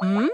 Hmm?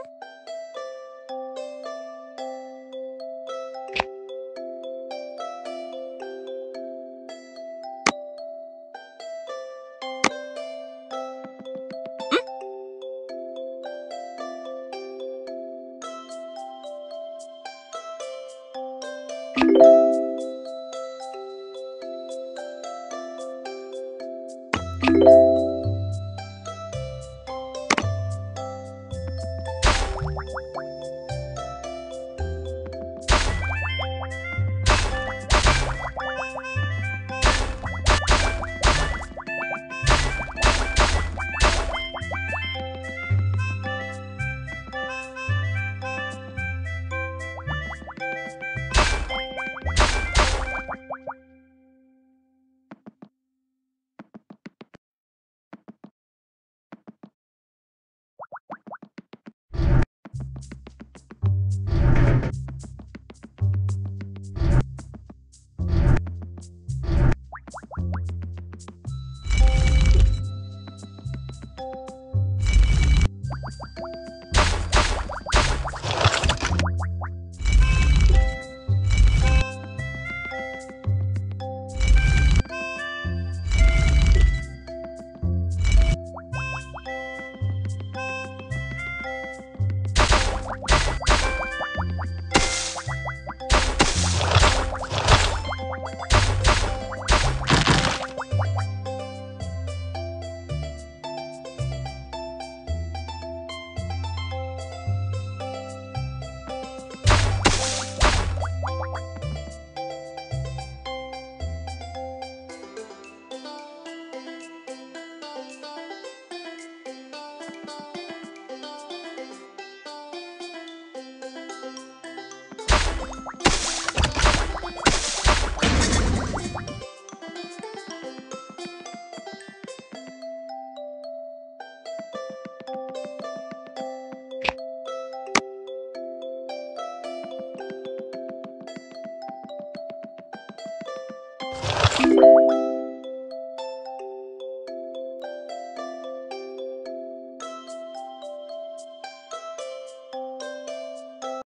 You